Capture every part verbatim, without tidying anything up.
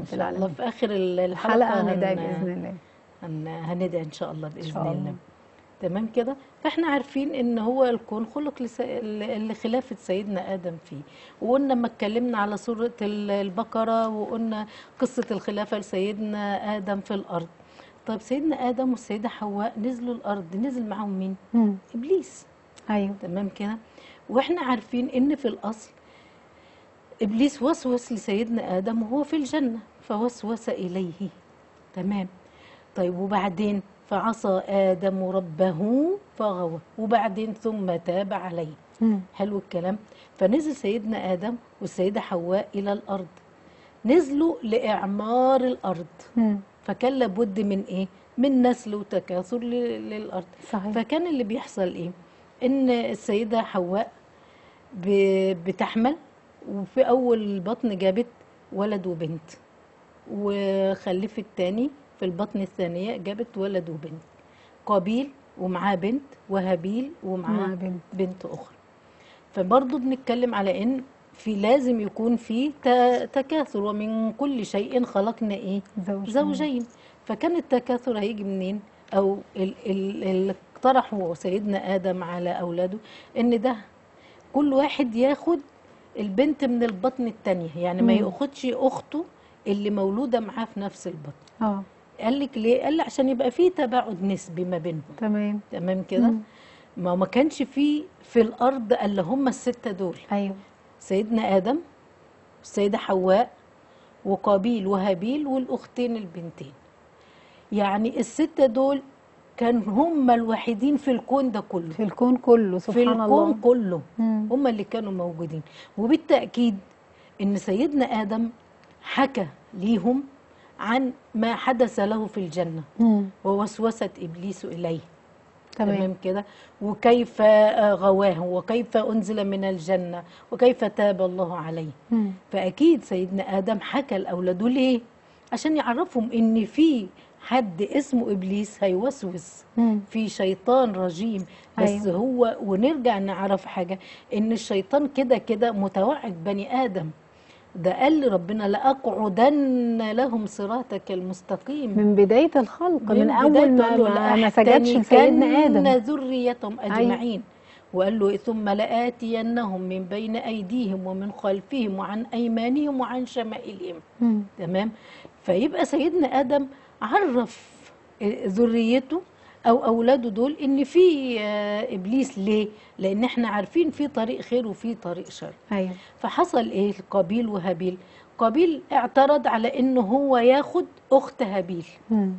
رب العالمين. الله في اخر الحلقه هندعي باذن الله، هندعي ان شاء الله باذن الله. تمام كده. فاحنا عارفين ان هو الكون خلق لخلافه سيدنا ادم فيه، وقلنا لما اتكلمنا على سوره البقره وقلنا قصه الخلافه لسيدنا ادم في الارض. طيب سيدنا ادم والسيده حواء نزلوا الارض، نزل معاهم مين؟ مم. ابليس. ايوه تمام كده. واحنا عارفين ان في الاصل ابليس وسوس لسيدنا ادم وهو في الجنه فوسوس اليه. تمام. طيب وبعدين فعصى آدم ربه فغوى، وبعدين ثم تاب عليه. مم. حلو الكلام. فنزل سيدنا آدم والسيدة حواء إلى الأرض، نزلوا لإعمار الأرض. مم. فكان لابد من إيه؟ من نسل وتكاثر للأرض. صحيح. فكان اللي بيحصل إيه؟ إن السيدة حواء بتحمل، وفي أول بطن جابت ولد وبنت، وخلفت تاني في البطن الثانية جابت ولد وبنت، قابيل ومعاه بنت، وهابيل ومعاه بنت. بنت أخرى. فبرضه بنتكلم على إن في لازم يكون في تكاثر، ومن كل شيء خلقنا إيه؟ زوجين. زوجين. فكان التكاثر هيجي منين؟ أو اللي اقترحه سيدنا آدم على أولاده إن ده كل واحد ياخد البنت من البطن الثانية، يعني ما ياخدش أخته اللي مولودة معاه في نفس البطن. آه. قال لك ليه؟ قال لي عشان يبقى في تباعد نسبي ما بينهم. تمام. تمام كده؟ ما ما كانش في في الارض الا هم السته دول. ايوه. سيدنا ادم، السيده حواء، وقابيل وهابيل، والاختين البنتين. يعني السته دول كان هم الوحيدين في الكون ده كله. في الكون كله، سبحان الله. في الكون الله. كله. مم. هم اللي كانوا موجودين، وبالتاكيد ان سيدنا ادم حكى ليهم عن ما حدث له في الجنة. مم. ووسوسة إبليس إليه. تمام, تمام كده. وكيف غواه، وكيف أنزل من الجنة، وكيف تاب الله عليه. مم. فأكيد سيدنا آدم حكى لأولاده ليه؟ عشان يعرفهم إن في حد اسمه إبليس هيوسوس. مم. في شيطان رجيم. بس أيوة. هو ونرجع نعرف حاجة، إن الشيطان كده كده متوعد بني آدم. ده قال لي ربنا لأقعدن لهم صراطك المستقيم من بداية الخلق، من, من أول ما ما سجدش لسيدنا آدم وكان ذريتهم أجمعين. وقال له ثم لآتينهم من بين أيديهم ومن خلفهم وعن أيمانهم وعن شمائلهم. مم. تمام. فيبقى سيدنا آدم عرف ذريته أو أولاده دول إن في إبليس. ليه؟ لأن إحنا عارفين في طريق خير وفي طريق شر. أيوة. فحصل إيه لقابيل وهابيل؟ قابيل اعترض على إنه هو ياخد أخت هابيل. مم.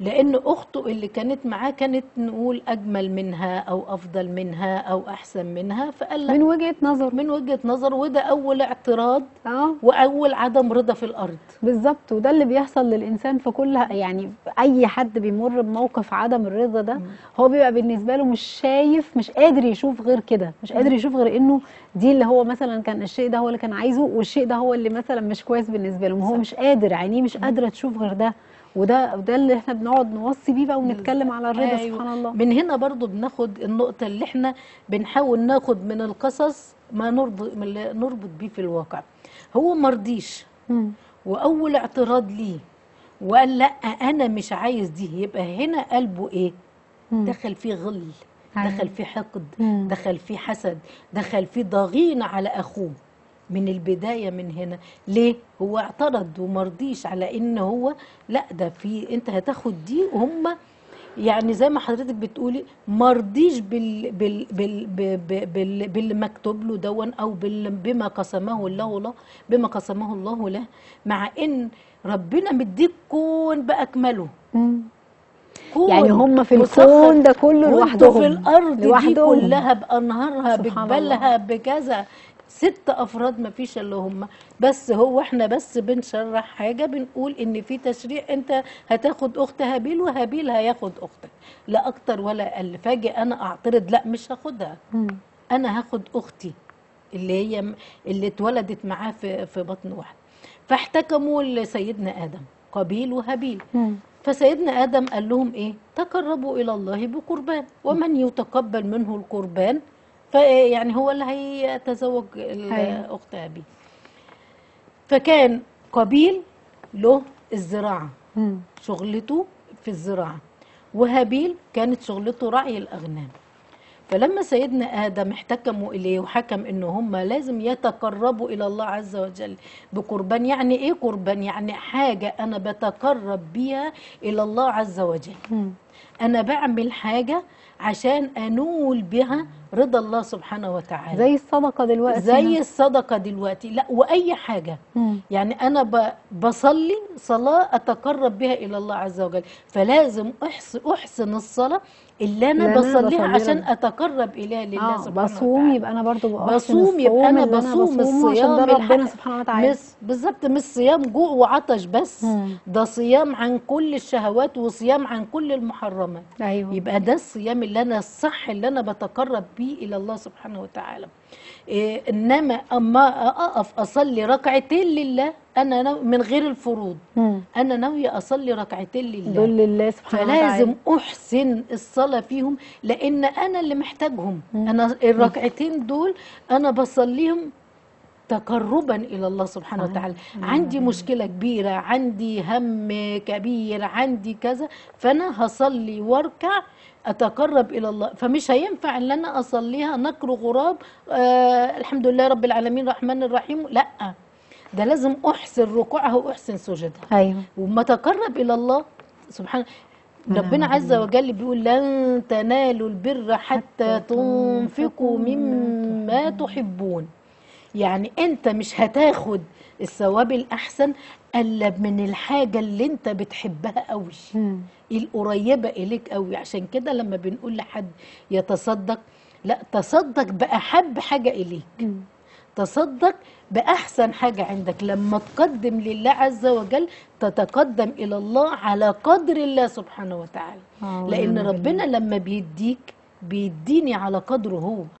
لأن أخته اللي كانت معاه كانت نقول أجمل منها أو أفضل منها أو أحسن منها، فقال من وجهة نظر من وجهة نظر. وده أول اعتراض. آه. وأول عدم رضا في الأرض. بالظبط. وده اللي بيحصل للإنسان في كل، يعني أي حد بيمر بموقف عدم الرضا ده. مم. هو بيبقى بالنسبة له مش شايف، مش قادر يشوف غير كده، مش قادر يشوف غير إنه دي اللي هو مثلا كان الشيء ده هو اللي كان عايزه، والشيء ده هو اللي مثلا مش كويس بالنسبة له. هو مش قادر، عينيه مش قادرة تشوف غير ده. وده ده اللي احنا بنقعد نوصي بيه بقى ونتكلم على الرضا. أيوة. سبحان الله. من هنا برضو بناخد النقطة اللي احنا بنحاول ناخد من القصص ما نربط بيه في الواقع. هو مرضيش، وأول اعتراض ليه وقال لأ أنا مش عايز دي، يبقى هنا قلبه إيه؟ مم. دخل فيه غل، دخل فيه حقد. مم. دخل فيه حسد، دخل فيه ضغينة على أخوه من البداية. من هنا ليه هو اعترض ومرضيش على ان هو لا ده في انت هتاخد دي، وهم يعني زي ما حضرتك بتقولي مرضيش بال بال بال بال باللي مكتوب له دون، او بما قسمه الله له بما قسمه الله له، مع ان ربنا مديك كون بأكمله. مم. يعني هم في الكون ده كله لوحدهم، في الارض لوحدهم. دي كلها بانهارها بجبالها بكذا، ست افراد مفيش الا هم بس. هو احنا بس بنشرح حاجه، بنقول ان في تشريع انت هتاخد اخت هابيل وهابيل هياخد اختك، لا اكتر ولا اقل. فاجي انا اعترض لا مش هاخدها، انا هاخد اختي اللي هي اللي اتولدت معاه في في بطن واحد. فاحتكموا لسيدنا ادم قابيل وهابيل. مم. فسيدنا ادم قال لهم ايه؟ تقربوا الى الله بقربان، ومن يتقبل منه القربان فيعني هو اللي هيتزوج الاخت ابي. فكان قابيل له الزراعه، مم. شغلته في الزراعه، وهابيل كانت شغلته رعي الاغنام. فلما سيدنا آدم احتكموا إليه وحكم إنه هم لازم يتقربوا إلى الله عز وجل بقربان. يعني إيه قربان؟ يعني حاجة أنا بتقرب بيها إلى الله عز وجل، م. أنا بعمل حاجة عشان أنول بها رضا الله سبحانه وتعالى، زي الصدقة دلوقتي زي الصدقة دلوقتي لا وأي حاجة. م. يعني أنا بصلي صلاة أتقرب بها إلى الله عز وجل، فلازم أحسن الصلاة اللي انا بصليها عشان اتقرب اليها لله آه سبحانه وتعالى. بصوم يبقى انا برضو بصوم، يبقى انا بصوم الصيام ده ربنا سبحانه وتعالى بالظبط، مش صيام جوع وعطش بس، مم. ده صيام عن كل الشهوات وصيام عن كل المحرمات. أيوة. يبقى ده الصيام اللي انا الصح اللي انا بتقرب بيه الى الله سبحانه وتعالى. إيه انما اما اقف اصلي ركعتين لله انا ناوي من غير الفروض، مم. انا ناويه اصلي ركعتين لله دول لله سبحانه وتعالى، فلازم احسن الصلاه فيهم لان انا اللي محتاجهم. مم. انا الركعتين دول انا بصليهم تقربا الى الله سبحانه وتعالى. عندي مشكله كبيره، عندي هم كبير، عندي كذا، فانا هصلي واركع اتقرب الى الله. فمش هينفع ان انا اصليها نكر غراب آه الحمد لله رب العالمين الرحمن الرحيم، لا ده لازم احسن ركوعها واحسن سجودها. ايوه. وما تقرب الى الله سبحانه. ربنا عز وجل بيقول لن تنالوا البر حتى تنفقوا مما تحبون. يعني انت مش هتاخد الثواب الاحسن الا من الحاجه اللي انت بتحبها قوي، القريبه اليك قوي. عشان كده لما بنقول لحد يتصدق، لا تصدق باحب حاجه اليك، تصدق بأحسن حاجة عندك. لما تقدم لله عز وجل تتقدم إلى الله على قدر الله سبحانه وتعالى، لأن ربنا لما بيديك بيديني على قدره هو.